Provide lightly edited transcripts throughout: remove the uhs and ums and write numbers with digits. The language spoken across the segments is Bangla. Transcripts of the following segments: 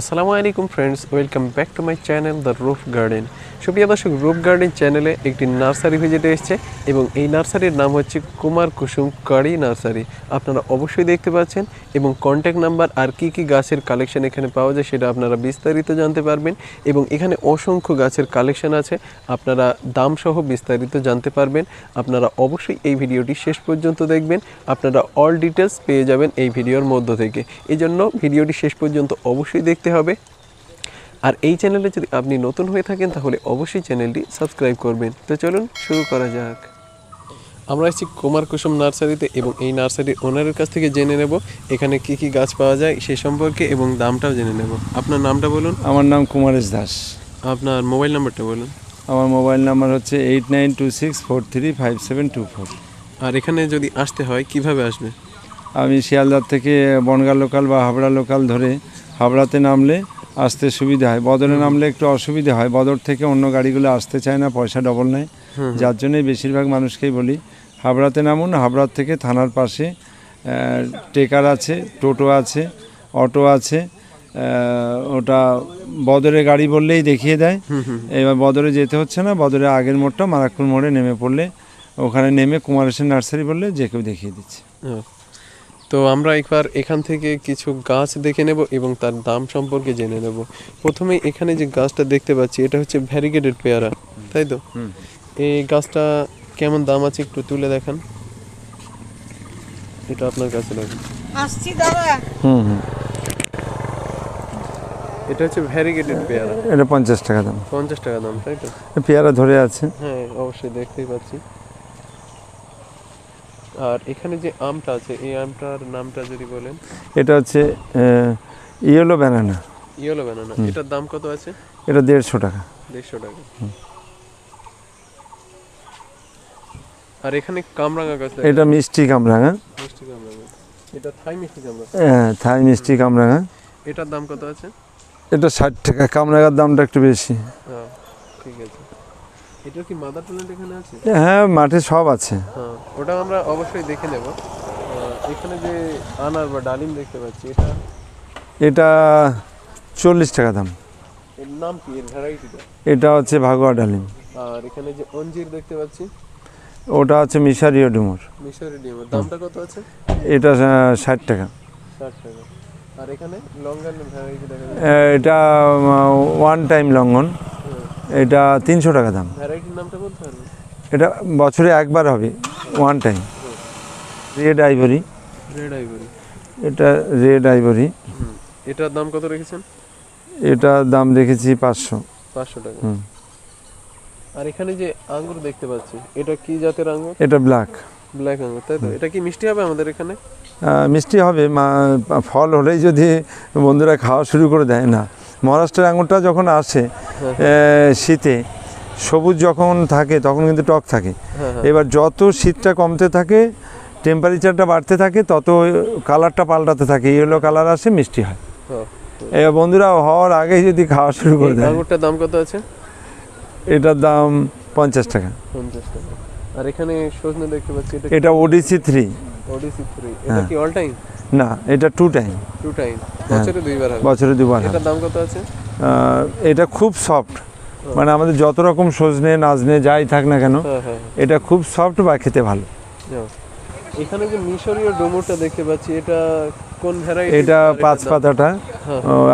আসসালামু আলাইকুম friends, welcome back to my channel the roof garden. সুপ্রিয় দর্শক, রুফ গার্ডেন চ্যানেলে একটি নার্সারি ভিজিট এসেছে এবং এই নার্সারির নাম হচ্ছে কুমার কুসুম কারি নার্সারি। আপনারা অবশ্যই দেখতে পাচ্ছেন এবং কন্ট্যাক্ট নাম্বার আর কি কি গাছের কালেকশন এখানে পাওয়া যায় সেটা আপনারা বিস্তারিত জানতে পারবেন এবং এখানে অসংখ্য গাছের কালেকশন আছে, আপনারা দামসহ বিস্তারিত জানতে পারবেন। আপনারা অবশ্যই এই ভিডিওটি শেষ পর্যন্ত দেখবেন, আপনারা অল ডিটেলস পেয়ে যাবেন এই ভিডিওর মধ্য থেকে। এই জন্য ভিডিওটি শেষ পর্যন্ত অবশ্যই দেখতে হবে। আর এই চ্যানেলে যদি আপনি নতুন হয়ে থাকেন তাহলে অবশ্যই চ্যানেলটি সাবস্ক্রাইব করবেন। তো চলুন শুরু করা যাক। আমরা এসেছি কুমার কুসুম নার্সারিতে এবং এই নার্সারির ওনারের কাছ থেকে জেনে নেব এখানে কি কি গাছ পাওয়া যায় সে সম্পর্কে এবং দামটাও জেনে নেব। আপনার নামটা বলুন। আমার নাম কুমারেশ দাস। আপনার মোবাইল নাম্বারটা বলুন। আমার মোবাইল নাম্বার হচ্ছে 8926435724। আর এখানে যদি আসতে হয় কিভাবে আসবে? আমি শিয়ালদার থেকে বনগাঁ লোকাল বা হাবড়া লোকাল ধরে হাবড়াতে নামলে আসতে সুবিধা হয়, বদরে নামলে একটু অসুবিধা হয়। বদর থেকে অন্য গাড়িগুলো আসতে চায় না, পয়সা ডবল নেয়, যার জন্যই বেশিরভাগ মানুষকেই বলি হাবড়াতে নামুন। হাবড়ার থেকে থানার পাশে টেকার আছে, টোটো আছে, অটো আছে, ওটা বদরে গাড়ি বললেই দেখিয়ে দেয়। এবার বদরে যেতে হচ্ছে না, বদরে আগের মোড়টা মারাক্কুর মোড়ে নেমে পড়লে ওখানে নেমে কুমারেশের নার্সারি বললে যে কেউ দেখিয়ে দিচ্ছে। তো আমরা একবার এখান থেকে কিছু গাছ দেখে নেব এবং তার দাম সম্পর্কে জেনে নেব। প্রথমে এখানে যে গাছটা দেখতে পাচ্ছি এটা হচ্ছে ভ্যারিগেটেড পেয়ারা, তাই তো? এই গাছটা কেমন দাম আছে একটু তুলে দেখান। এটা আপনার কাছে রাখুন। আসছি দাদা। এটা হচ্ছে ভ্যারিগেটেড পেয়ারা, এটা 50 টাকা দাম। 50 টাকা দাম, তাই তো? পেয়ারা ধরে আছে, হ্যাঁ অবশ্যই দেখতেই পাচ্ছি। আর এখানে যে আমটা আছে এই আমটার নামটা যদি বলেন। এটা হচ্ছে ইয়েলো ব্যানানা। ইয়েলো ব্যানানা, এটার দাম কত আছে? এটা 150 টাকা। 150 টাকা। আর এখানে কামরাঙা গাছ, এটা মিষ্টি কামরাঙা। মিষ্টি কামরাঙা, এটা থাই মিষ্টি কামরাঙা। হ্যাঁ, থাই মিষ্টি কামরাঙা। এটার দাম কত আছে? এটা 60 টাকা। কামরাঙার দামটা একটু বেশি। হ্যাঁ ঠিক আছে। এটা কি মাদার প্ল্যান্ট এখানে আছে? হ্যাঁ, মাঠে সব আছে। হ্যাঁ, ওটা আমরা অবশ্যই দেখে নেব। এখানে যে আনার বা ডালিম দেখতে পাচ্ছি এটা, এটা 40 টাকা দাম। এর নাম কি, এর ভ্যারাইটিটা? এটা হচ্ছে ভাগোয়া ডালিম। আর এখানে যে অঞ্জির দেখতে পাচ্ছি ওটা হচ্ছে মিশরীয় ডুমুর। মিশরীয় ডুমুর, দামটা কত আছে? এটা 60 টাকা। 60 টাকা। আর এখানে লঙ্গন ভ্যারাইটি দেখা যাচ্ছে, এটা ওয়ান টাইম লঙ্গন, এটা 300 টাকা দাম। ভ্যারাইটির নামটা বলতে পারবেন? এটা বছরে একবার হবে, one time. Red ivory. Red ivory, এটা রেড আইভরি। এটার দাম কত রেখেছেন? এটার দাম রেখেছি 500। 500 টাকা। আর এখানে যে আঙ্গুর দেখতে পাচ্ছি এটা কি জাতের আঙ্গুর? এটা ব্ল্যাক। ব্ল্যাক আঙ্গুর, তাই তো? এটা কি মিষ্টি হবে আমাদের এখানে? মিষ্টি হবে, ফল হলেই যদি বন্ধুরা খাওয়া শুরু করে দেয় না। মহারাষ্ট্রের আঙুরটা যখন আসে শীতে, সবুজ যখন থাকে তখন কিন্তু টক থাকে। এবার যত শীতটা কমতে থাকে, টেম্পারেচারটা বাড়তে থাকে, তত কালারটা পাল্টাতে থাকে, ইয়েলো কালার আসে, মিষ্টি হয়। এবার বন্ধুরা হওয়ার আগেই যদি খাওয়া শুরু করে দেয়। আঙুরটার দাম কত আছে? এটার দাম 50 টাকা। 50 টাকা। আর এখানে সজনে দেখতে পাচ্ছি, এটা ওডিসি 3। ওডিসি 3, এটা কি অল টাইম? না, এটা টু টাইম। টু টাইম, বছরে দুইবার হয়। বছরে দুইবার। এটার দাম কত আছে? এটা খুব সফট, মানে আমাদের যত রকম সজনে নাজনে যাই থাক না কেন এটা খুব সফট বা খেতে ভালো। এখানে যে মিশরীয় ডোমোটা দেখতে পাচ্ছি এটা কোন ভ্যারাইটি? এটা 5 পাতাটা,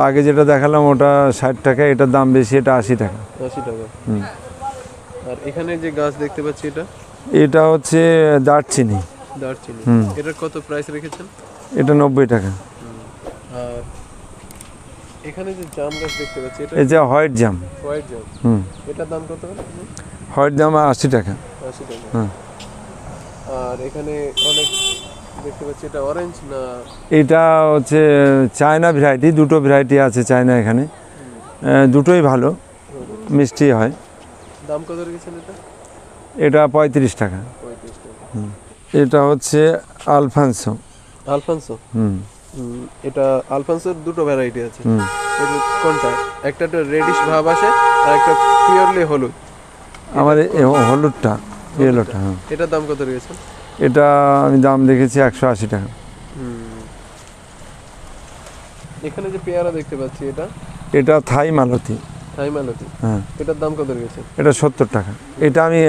আগে যেটা দেখালাম ওটা 60 টাকা, এটার দাম বেশি, এটা 80 টাকা। 80 টাকা। আর এখানে যে গাছ দেখতে পাচ্ছি এটা, এটা হচ্ছে দারচিনি। দারচিনি, এটা কত প্রাইস রেখেছেন? এটা 90 টাকা। আর এখানে যে জাম গাছ দেখতে পাচ্ছি এটা, এই যে হোয়াইট জাম। হোয়াইট জাম, এটার দাম কত? হোয়াইট জাম 80 টাকা। 80 টাকা। আর এখানে অনেক দেখতে পাচ্ছি, এটা অরেঞ্জ না? এটা হচ্ছে চায়না ভ্যারাইটি, দুটো ভ্যারাইটি আছে চায়না এখানে, দুটোই ভালো, মিষ্টি হয়। দাম কত রেখেছেন এটা? এটা 35 টাকা। 35 টাকা। এটা হচ্ছে আলফানসো। আলফানসো, এটা আলফানসোর দুটো ভ্যারাইটি আছে, কোনটা? একটা তো রেডিশ ভাব আসে আর একটা পিওরলি হলুদ। আমার হলুদটা ইয়েলোটা। এটার দাম কত রয়েছে? এটা আমি দাম দেখেছি 180 টাকা। এখানে যে পেয়ারা দেখতে পাচ্ছি এটা এটা থাই মালতি। থাই মালতি, হ্যাঁ। এটার দাম কত গেছে? এটা 70 টাকা। এটা আমি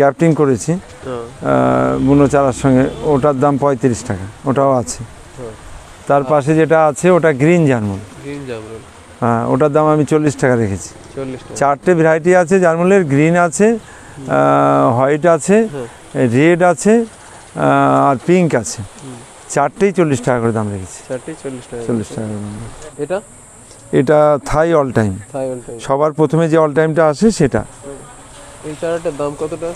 গ্যাপটিং করেছি বুনো চারার সঙ্গে, ওটার দাম 35 টাকা, ওটাও আছে। তার পাশে যেটা আছে ওটা গ্রিন জার্মান, গ্রিন জার্মান, হ্যাঁ, ওটার দাম আমি 40 টাকা রেখেছি। 40 টাকা। চারটে ভ্যারাইটি আছে জার্মানের, গ্রিন আছে, হোয়াইট আছে, রেড আছে আর পিঙ্ক আছে। চারটেই 40 টাকা করে দাম রেখেছি। চারটেই 40 টাকা। এটা এটা থাই অল টাইম, সবার প্রথমে যে অল টাইমটা আসে সেটা। এই চারাটার দাম কতটা?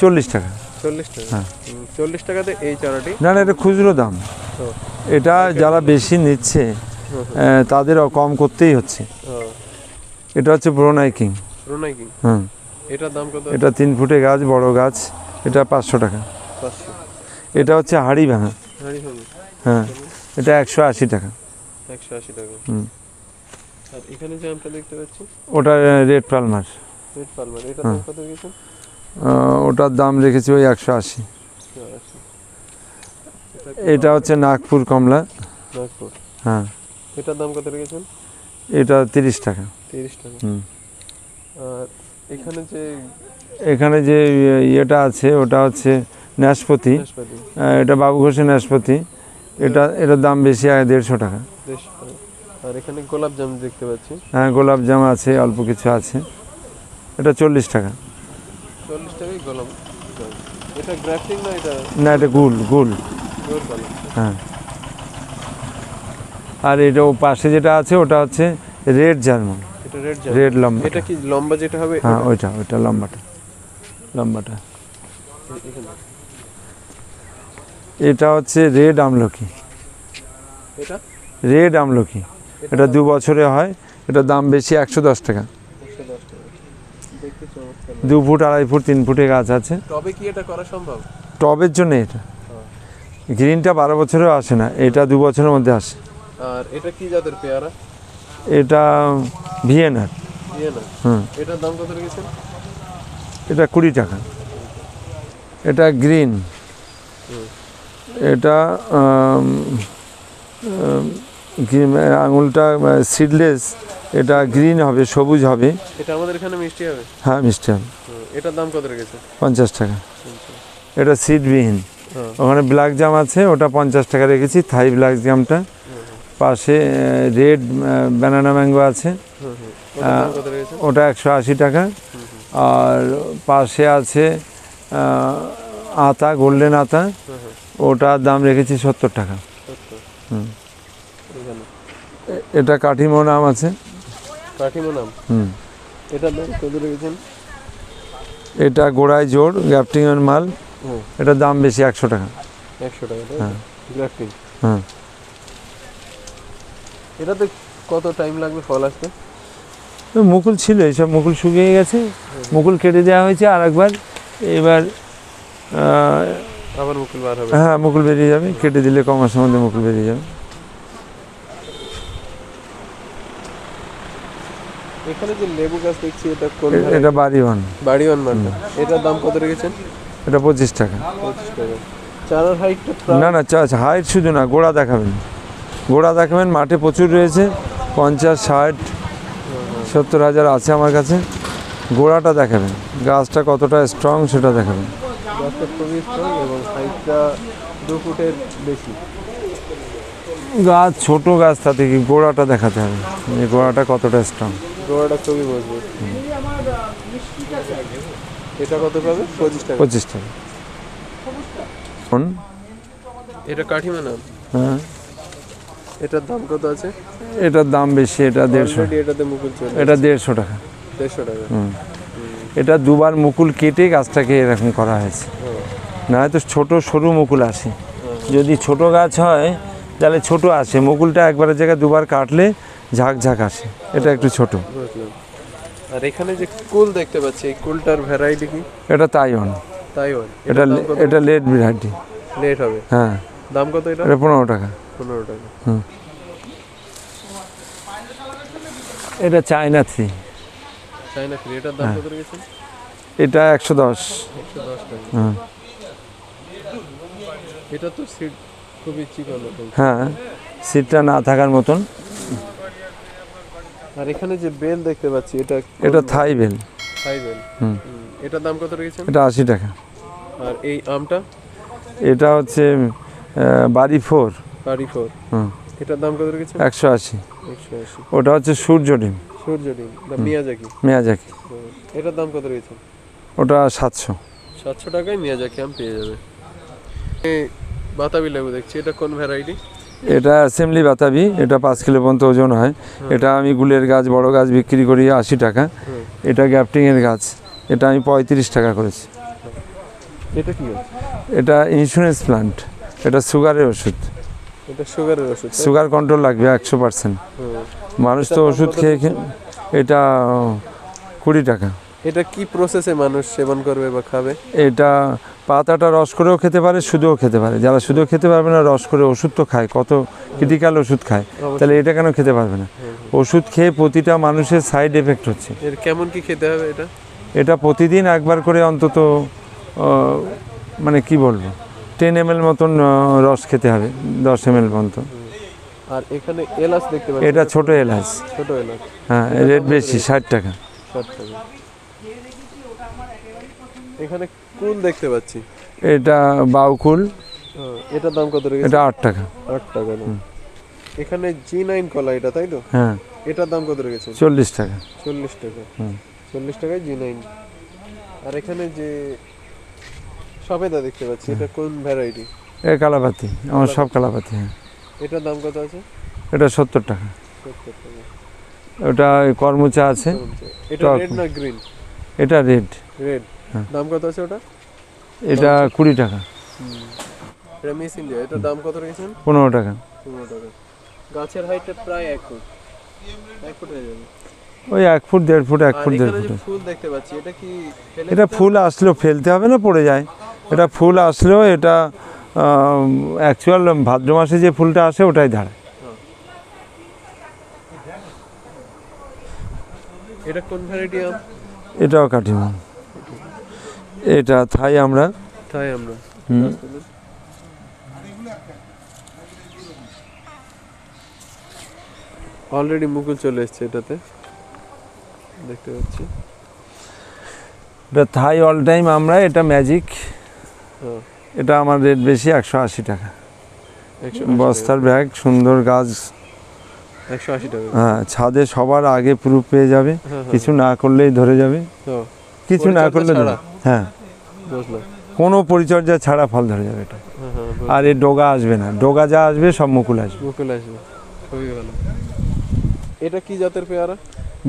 40 টাকা। 40 টাকা, হ্যাঁ, 40 টাকাতে এই চারাটি। না না, এটা খুচরো দাম, এটা যারা বেশি নিচ্ছে তাদের কম করতেই হচ্ছে। এটা হচ্ছে ব্রো নাইকি। ব্রো নাইকি, হুম। এটার দাম কত? এটা 3 ফুটে গাছ, বড় গাছ, এটা 500 টাকা। 500। এটা হচ্ছে হাড়ি ভাঙা, হাড়ি ভাঙা, হ্যাঁ, এটা 180 টাকা। 180 টাকা, হুম। আর এখানে যে আমরা দেখতে পাচ্ছি ওটা রেড পালমার। রেড পালমার, এটা দাম কত গেছে? ওটার দাম রেখেছি ওই 180। এটা হচ্ছে নাগপুর কমলা। নাগপুর, হ্যাঁ। এটার দাম কত রেখেছি? এটা 30 টাকা। 30 টাকা, হুম। আর এখানে যে এটা আছে ওটা হচ্ছে নাশপাতি, এটা বাবু ঘোষের নাশপাতি, এটার দাম বেশি হয় 150 টাকা। আর এখানে গোলাপ জাম দেখতে পাচ্ছি, হ্যাঁ, গোলাপ জাম আছে, অল্প কিছু আছে, এটা 40 টাকা। 40 টাকায় গোলাপ জাম। এটা গ্রাফটিং না? এটা না, এটা গোল, হ্যাঁ। আর এটা ও পাশে যেটা আছে ওটা হচ্ছে রেড জার্মান। এটা রেড জার্মান, রেড লম্বা। এটা কি লম্বা যেটা হবে? হ্যাঁ, ওইটা লম্বাটা। এটা হচ্ছে রেড আমলকি। এটা রেড আমলকি, এটা 2 বছরে হয়, এটার দাম বেশি 110 টাকা। 2 ফুট, 2.5 ফুট, 3 ফুটে গাছ আছে। টবে কি এটা করা সম্ভব? টবের জন্য এটা গ্রিনটা 12 বছরেও আসে না, এটা 2 বছরের মধ্যে আসে। আর এটা কি জাতের পেয়ারা? এটা ভিয়েনার। ভিয়েনার, হুম। এটার দাম কত রেখেছে? এটা 20 টাকা। এটা গ্রিন, এটা আঙুলটা সিডলেস, এটা গ্রিন হবে, সবুজ হবে। এটা আমাদের এখানে মিষ্টি হবে, হ্যাঁ, মিষ্টি হবে। এটার দাম কত রেখেছে? 50 টাকা। এটা সিডবিহীন, ওখানে ব্ল্যাক জাম আছে, ওটা 50 টাকা রেখেছি, থাই ব্ল্যাক জামটা। পাশে রেড ব্যানানা ম্যাঙ্গো আছে, ওটা 180 টাকা। আর পাশে আছে আতা, গোল্ডেন আতা, ওটার দাম রেখেছি 70 টাকা। এটা কাঠিমোনা আম আছে। কাঠিমোনা আম, হুম। এটার দাম কত রেখেছেন? এটা গোড়ায় জোড়, গ্যাপটিং এর মাল, এটার দাম বেশি 100 টাকা। 100 টাকা, হ্যাঁ, গ্যাপটিং, হ্যাঁ। এটাতে কত টাইম লাগবে ফল আসতে? মুকুল ছিল, এইসব মুকুল শুকিয়ে গেছে, মুকুল কেটে দেওয়া হয়েছে আর একবার, এবার আবার মুকুল বার হবে, হ্যাঁ, মুকুল বেরিয়ে যাবে, কেটে দিলে কমার সম্বন্ধে মুকুল বেরিয়ে যাবে। এখানে যে লেবু গাছ দেখছি এটা কোন? এটা বাড়িওয়ান। বাড়িওয়ান মানে এটার দাম কত রেখেছেন? এটা 25 টাকা। 25 টাকা। চারার হাইটটা না, চারা হাইট শুধু না, গোড়া দেখাবেন, গোড়া দেখাবেন। মাঠে প্রচুর রয়েছে, 50, 60, 70,000 আছে আমার কাছে। গোড়াটা দেখাবেন, গাছটা কতটা স্ট্রং সেটা দেখাবেন। গাছটা খুবই স্ট্রং এবং হাইটটা 2 ফুটের বেশি। গাছ ছোট গাছ, তাতে কি গোড়াটা দেখাতে হবে, যে গোড়াটা কতটা স্ট্রং, গোড়াটা খুবই মজবুত। এটা কত পাবে? 25 টাকা। 25 টাকা। এটা কাঠিমানা, হ্যাঁ। এটার দাম কত আছে? এটার দাম বেশি, এটা 150। এটাতে মুকুল চলে, এটা 150 টাকা। 150 টাকা, হুম। এটা দুবার মুকুল কেটে গাছটাকে এরকম করা হয়েছে, না হয়তো ছোট সরু মুকুল আসে। যদি ছোট গাছ হয় তাহলে ছোট আসে, মুকুলটা একবারের জায়গায় দুবার কাটলে ঝাঁকঝাঁক আসে, এটা একটু ছোট। আর এখানে যে কুল দেখতে পাচ্ছি, এই কুলটার ভ্যারাইটি কি? এটা তাইওয়ান। তাইওয়ান, এটা লেট ভ্যারাইটি, লেট হবে, হ্যাঁ। দাম কত এটা? এটা 15 টাকা। 15 টাকা, হুম। এটা চায়না 3। চায়না 3, এটার দাম কত রেখেছেন? এটা 110। 110 টাকা, হুম। এটা তো সিড খুবই চিকন, হ্যাঁ। সিটটা না থাকার মতন। আর এখানে যে বেল দেখতে পাচ্ছি এটা থাই বেল। থাই বেল। হুম। এটা দাম কত রেখেছেন? এটা 80 টাকা। আর এই আমটা? এটা হচ্ছে বাড়ি 4। বাড়ি 4। হুম। এটার দাম কত রেখেছেন? 180। 180। ওটা হচ্ছে সূর্য ডিম। সূর্য ডিম। The Miyazaki. মিয়াজাকি। এটার দাম কত রেখেছেন? ওটা 700। 700 টাকায় মিয়াজাকি আম পেয়ে যাবে। এই বাতাবি লেবু দেখছি এটা কোন ভ্যারাইটি? এটা অ্যাসেম্বলি বাতাবি, এটা 5 কিলো পর্যন্ত ওজন হয়। এটা আমি গুলের গাছ বড় গাছ বিক্রি করি 80 টাকা। এটা গ্যাপটিং এর গাছ, এটা আমি 35 টাকা করেছি। এটা কি? এটা ইনস্যুরেন্স প্ল্যান্ট, এটা সুগারের ওষুধ। এটা সুগারের ওষুধ, সুগার কন্ট্রোল লাগবে 100%। মানুষ তো ওষুধ খেয়ে এটা 20 টাকা। এটা কি প্রসেসে মানুষ সেবন করবে বা খাবে? এটা পাতাটা রস করেও খেতে পারে, শুধুও খেতে পারে। যারা শুধু খেতে পারবে না রস করে ওষুধ তো খায়, কত ক্রিটিক্যাল ওষুধ খায়, তাহলে এটা কেন খেতে পারবে না? ওষুধ খেয়ে প্রতিটা মানুষের সাইড এফেক্ট হচ্ছে। এর কেমন কি খেতে হবে? এটা প্রতিদিন একবার করে অন্তত মানে কি বলবো 10 ml মতন রস খেতে হবে, 10 ml পর্যন্ত। আর এখানে এলাচ দেখতে পাচ্ছি, এটা ছোট এলাচ। ছোট এলাচ, হ্যাঁ, রেট বেশি 60 টাকা। 60 টাকা। এখানে কুল দেখতে পাচ্ছি, এটা বাউকুল। এটা দাম কত রেখেছে? এটা 8 টাকা। 8 টাকা। এখানে G9 কলা, এটা তাই তো? হ্যাঁ। এটা দাম কত রেখেছে? 40 টাকা। 40 টাকা। হুম। 40 টাকায় G9। আর এখানে যে সবেদা দেখতে পাচ্ছি, এটা কোন ভ্যারাইটি? এ কালাপাতি, আমার সব কালাপাতি। হ্যাঁ। এটা দাম কত আছে? এটা 70 টাকা। 70 টাকা। ওটা কর্মচা আছে। এটা রেড না গ্রিন? এটা রেড। রেড। দাম কত আছে ওটা? এটা 20 টাকা। এটা মিস ইন্ডিয়া, এটা দাম কত রেখেছেন? 15 টাকা। 15 টাকা। গাছের হাইটটা প্রায় 1 ফুট। 1 ফুট হয়ে যাবে। ওই 1 ফুট 1.5 ফুট 1 ফুট 1.5 ফুট। ফুল দেখতে পাচ্ছি, এটা কি ফেলে? এটা ফুল আসলো ফেলতে হবে না, পড়ে যায়। এটা ফুল আসলো, এটা অ্যাকচুয়াল ভাদ্র মাসে যে ফুলটা আসে ওটাই দাঁড়ায়। এটা কোন ভ্যারাইটি আম? এটাও কাটিমাম। এটা থাই আমরা। থাই আমরা। অলরেডি মুকুল চলে এসেছে, এটাতে দেখতে পাচ্ছি। এটা থাই অল টাইম আমরা, এটা ম্যাজিক। এটা আমার রেট বেশি 180 টাকা। 180 বস্তার ব্যাগ, সুন্দর গাছ। 180 টাকা। হ্যাঁ, ছাদে সবার আগে প্রুফ পেয়ে যাবে, কিছু না করলেই ধরে যাবে। কিছু না করলে ধরে, হ্যাঁ, কোনো পরিচর্যা ছাড়া ফল ধরে যাবে এটা। আর এই ডোগা আসবে না, ডোগা যা আসবে সব মুকুল আসবে। মুকুল আসবে, খুবই ভালো। এটা কি জাতের পেয়ারা?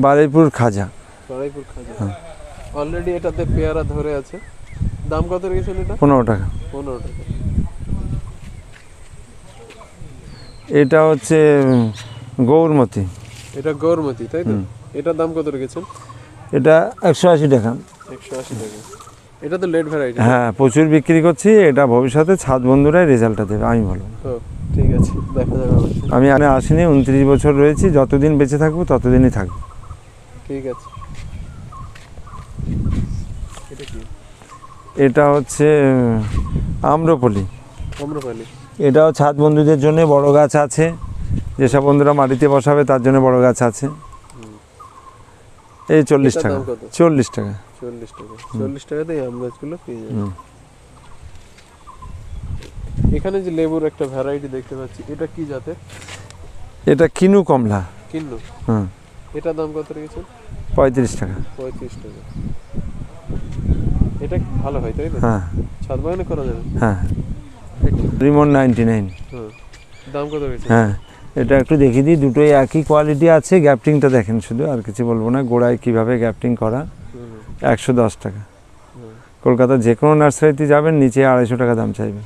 বারুইপুর খাজা। বারুইপুর খাজা। অলরেডি এটাতে পেয়ারা ধরে আছে। দাম কত রেখেছেন এটা? 15 টাকা। 15 টাকা। এটা হচ্ছে গৌরমতি। এটা গৌরমতি, তাই তো? এটার দাম কত রেখেছেন? এটা 180 টাকা। 180 টাকা। এটা তো লেট ভ্যারাইটি। হ্যাঁ, প্রচুর বিক্রি করছি। এটা ভবিষ্যতে ছাদ বন্ধুরাই রেজাল্টটা দেবে, আমি বলবো। ঠিক আছে, দেখা যাবে। আমি আসিনি, 29 বছর রয়েছি, যতদিন বেঁচে থাকবো ততদিনই থাকবো। ঠিক আছে। এটা কি? এটা হচ্ছে আম্রপলি। আম্রপলি, এটাও ছাদ বন্ধুদের জন্য বড় গাছ আছে, যেসব বন্ধুরা মাটিতে বসাবে তার জন্য বড় গাছ আছে। এই 40 টাকা। 40 টাকা। 40 টাকা। 40 টাকাতে এই আম গাছগুলো পেয়ে যাবে। এখানে যে লেবুর একটা ভ্যারাইটি দেখতে পাচ্ছি, এটা কি জাতের? এটা কিনু কমলা। কিনু। হুম। এটা দাম কত রেখেছে? 35 টাকা। 35 টাকা। এটা ভালো হয়, তাই না? হ্যাঁ। ছাদ বাগানে করা যাবে। হ্যাঁ। রিমন 99। হুম। দাম কত রেখেছে? হ্যাঁ। এটা একটু দেখিয়ে দিই, দুটোই একই কোয়ালিটি আছে। গ্যাপটিংটা দেখেন শুধু, আর কিছু বলবো না। গোড়ায় কীভাবে গ্যাপটিং করা, 110 টাকা। কলকাতার যে কোনো নার্সারিতে যাবেন, নিচে 250 টাকা দাম চাইবেন।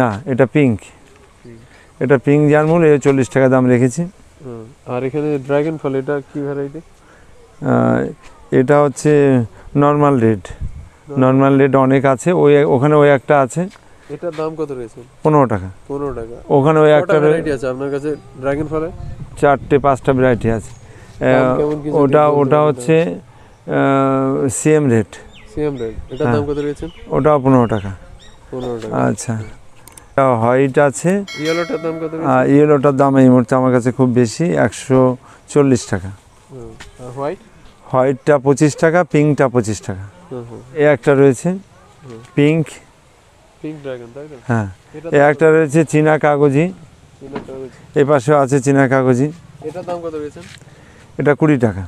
না, এটা পিঙ্ক। এটা পিঙ্ক জার্মুল, এ 40 টাকা দাম রেখেছি। আর এখানে ড্রাগন ফল, এটা কি ভ্যারাইটি? এটা হচ্ছে নর্মাল রেড। নর্মাল রেড অনেক আছে, ওই ওখানে ওই একটা আছে। এটার দাম কত রয়েছে? 15 টাকা। 15 টাকা। ওখানে ওই একটা ভ্যারাইটি আছে আপনার কাছে ড্রাগন ফলে? 4-5টা ভ্যারাইটি আছে। ওটা হচ্ছে সিএম রেড। CM red. এটার দাম কত রয়েছে? ওটা 15 টাকা। আচ্ছা হোয়াইট আছে, ইয়েলোটার দাম কত? ইয়েলোটার দাম এই মুহূর্তে আমার কাছে খুব বেশি, 140 টাকা। হোয়াইট, হোয়াইটটা 25 টাকা, পিঙ্কটা 25 টাকা। এই একটা রয়েছে পিঙ্ক, পিঙ্ক ড্রাগন, তাই না? হ্যাঁ, এই একটা রয়েছে চীনা কাগজি, এই পাশে আছে চীনা কাগজি, এটার দাম কত রয়েছে? এটা 20 টাকা।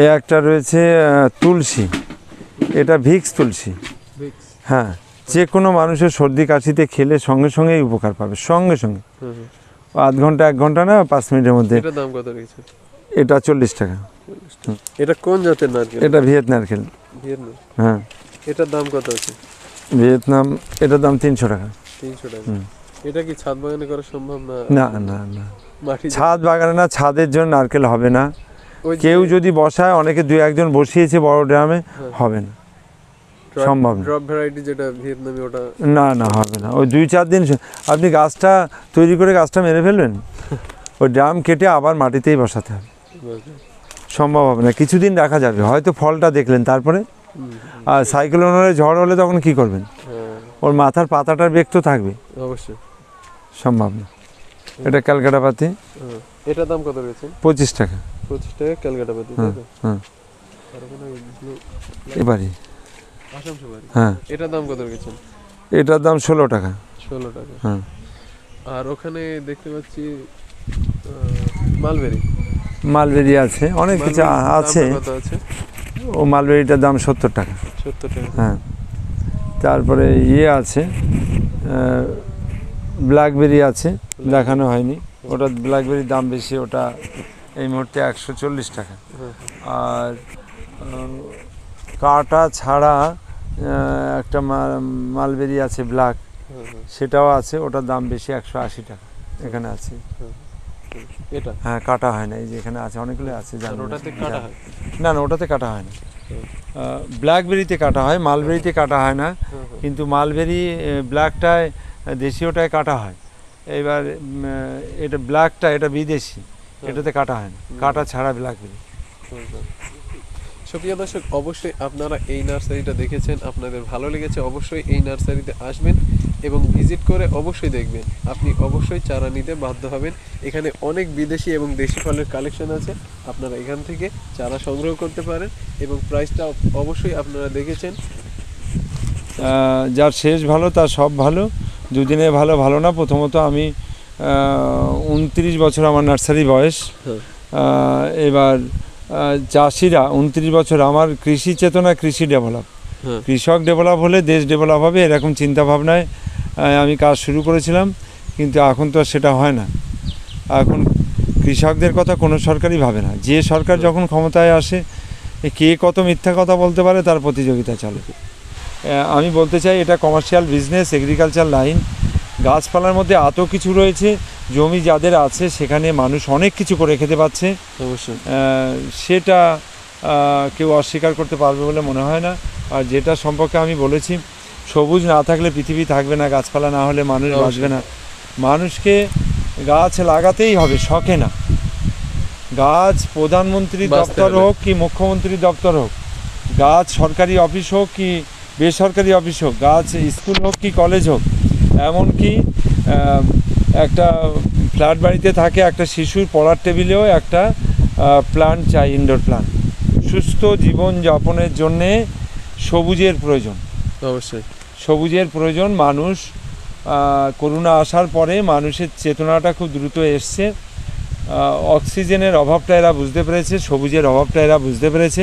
এই একটা রয়েছে তুলসী, এটা ভিক্স তুলসী। হ্যাঁ, যে কোনো মানুষের সর্দি কাশিতে খেলে সঙ্গে সঙ্গেই উপকার পাবে, সঙ্গে সঙ্গে, আধ ঘন্টা এক ঘন্টা না, 5 মিনিটের মধ্যে। এটার দাম কত রয়েছে? এটা 40 টাকা। এটা কোন জাতের নারকেল? এটা ভিয়েতনাম নারকেল। ভিয়েতনাম, হ্যাঁ। এটার দাম কত আছে? ভিয়েতনাম, এটার দাম 300 টাকা। 300 টাকা। এটা কি ছাদ বাগানে করা সম্ভব না? না না না, ছাদ বাগানে না, ছাদের জন্য নারকেল হবে না। কেউ যদি বসায়, অনেকে দুই একজন বসিয়েছে বড় ড্রামে, হবে না, সম্ভব না। ড্রপ ভ্যারাইটি যেটা ভিয়েতনামি, ওটা না না, হবে না। ওই 2-4 দিন আপনি গাছটা তৈরি করে গাছটা মেরে ফেলবেন, ওই ড্রাম কেটে আবার মাটিতেই বসাতে হবে, সম্ভব হবে না। কিছুদিন রাখা যাবে, হয়তো ফলটা দেখলেন, তারপরে আর সাইক্লোনের ঝড় হলে তখন কি করবেন? ওর মাথার পাতাটার বেগ তো থাকবে, অবশ্যই সম্ভব না। এটা ক্যালকাটা পাতি, এটার দাম কত রয়েছে? 25 টাকা। 25 টাকা ক্যালকাটা পাতি, তাই তো? হ্যাঁ। এবারে আসাম সুপারি, হ্যাঁ, এটার দাম কত রয়েছে? এটার দাম 16 টাকা। 16 টাকা, হ্যাঁ। আর ওখানে দেখতে পাচ্ছি মালবেরি, মালবেরি আছে, অনেক কিছু আছে। ও মালবেরিটার দাম 70 টাকা। 70 টাকা, হ্যাঁ। তারপরে ইয়ে আছে, ব্ল্যাকবেরি আছে, দেখানো হয়নি ওটা। ব্ল্যাকবেরির দাম বেশি, ওটা এই মুহূর্তে 140 টাকা। আর কাটা ছাড়া একটা মালবেরি আছে ব্ল্যাক, সেটাও আছে, ওটার দাম বেশি, 180 টাকা এখানে আছে। এটা, হ্যাঁ, কাটা হয় না, এই যে এখানে আছে, অনেকগুলো আছে। ওটাতে কাটা হয় না? না, ওটাতে কাটা হয় না। ব্ল্যাকবেরিতে কাটা হয়, মালবেরিতে কাটা হয় না। কিন্তু মালবেরি ব্ল্যাকটায়, দেশীয়টায় কাটা হয়। এবার এটা ব্ল্যাকটা, এটা বিদেশি, এটাতে কাটা হয় না, কাটা ছাড়া ব্ল্যাকবেরি। প্রিয় দর্শক, অবশ্যই আপনারা এই নার্সারিটা দেখেছেন, আপনাদের ভালো লেগেছে, অবশ্যই এই নার্সারিতে আসবেন এবং ভিজিট করে অবশ্যই দেখবেন, আপনি অবশ্যই চারা নিতে বাধ্য হবেন। এখানে অনেক বিদেশি এবং দেশি ফলের কালেকশন আছে, আপনারা এখান থেকে চারা সংগ্রহ করতে পারেন। এবং প্রাইসটা অবশ্যই আপনারা দেখেছেন, যার শেষ ভালো তার সব ভালো, দুদিনে ভালো ভালো না। প্রথমত আমি 29 বছর আমার নার্সারি বয়স। এবার চাষিরা 29 বছর, আমার কৃষি চেতনা, কৃষি ডেভেলপ, কৃষক ডেভেলপ হলে দেশ ডেভেলপ হবে, এরকম চিন্তাভাবনায় আমি কাজ শুরু করেছিলাম। কিন্তু এখন তো সেটা হয় না। এখন কৃষকদের কথা কোনো সরকারই ভাবে না। যে সরকার যখন ক্ষমতায় আসে, কে কত মিথ্যা কথা বলতে পারে তার প্রতিযোগিতা চলে। আমি বলতে চাই, এটা কমার্শিয়াল বিজনেস, এগ্রিকালচার লাইন। গাছপালার মধ্যে এত কিছু রয়েছে, জমি যাদের আছে সেখানে মানুষ অনেক কিছু করে খেতে পাচ্ছে, অবশ্যই সেটা কেউ অস্বীকার করতে পারবে বলে মনে হয় না। আর যেটা সম্পর্কে আমি বলেছি, সবুজ না থাকলে পৃথিবী থাকবে না, গাছপালা না হলে মানুষ বাঁচবে না। মানুষকে গাছ লাগাতেই হবে, শখে না। গাছ প্রধানমন্ত্রী দপ্তর হোক কি মুখ্যমন্ত্রী দপ্তর হোক, গাছ সরকারি অফিস হোক কি বেসরকারি অফিস হোক, গাছ স্কুল হোক কি কলেজ হোক, এমনকি একটা ফ্ল্যাট বাড়িতে থাকে একটা শিশুর পড়ার টেবিলেও একটা প্ল্যান্ট চাই, ইনডোর প্ল্যান্ট। সুস্থ জীবন যাপনের জন্যে সবুজের প্রয়োজন, অবশ্যই সবুজের প্রয়োজন। মানুষ করোনা আসার পরে মানুষের চেতনাটা খুব দ্রুত এসছে, অক্সিজেনের অভাবটা এরা বুঝতে পেরেছে, সবুজের অভাবটা এরা বুঝতে পেরেছে।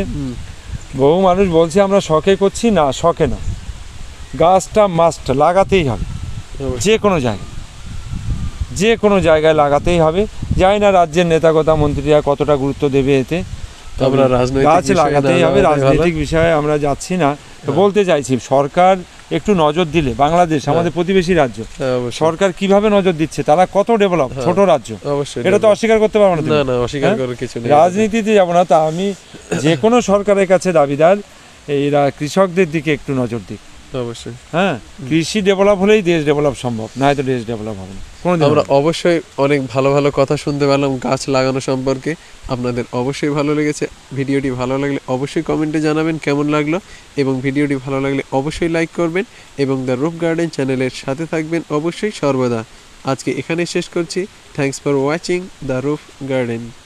বহু মানুষ বলছে আমরা শখে করছি, না, শখে না, গাছটা মাস্ট, লাগাতেই হবে, যে কোনো জায়গায়, যে কোনো জায়গায় লাগাতেই হবে। জানি না রাজ্যের নেতাগোতা মন্ত্রীরা কতটা গুরুত্ব দেবে এতে, আমরা গাছ লাগাতেই হবে। রাজনৈতিক বিষয়ে আমরা যাচ্ছি না, বলতে চাইছি সরকার একটু নজর দিলে, বাংলাদেশ আমাদের প্রতিবেশী রাজ্য, সরকার কিভাবে নজর দিচ্ছে, তারা কত ডেভেলপ, ছোট রাজ্য, এটা তো অস্বীকার করতে পারবো না। রাজনীতিতে যাবো না, তা আমি যে কোনো সরকারের কাছে দাবিদার, এরা কৃষকদের দিকে একটু নজর দিক। অবশ্যই হ্যাঁ কৃষি ডেভেলপ হলেই দেশ ডেভেলপ সম্ভব না হয়তো দেশ ডেভেলপ হবে না কোনদিন আমরা অবশ্যই অনেক ভালো ভালো কথা শুনতে পেলাম গাছ লাগানো সম্পর্কে আপনাদের অবশ্যই ভালো লেগেছে ভিডিওটি ভালো লাগলে অবশ্যই কমেন্টে জানাবেন কেমন লাগলো এবং ভিডিওটি ভালো লাগলে অবশ্যই লাইক করবেন এবং দ্য রুফ গার্ডেন চ্যানেলের সাথে থাকবেন অবশ্যই সর্বদা আজকে এখানেই শেষ করছি thanks for watching the roof garden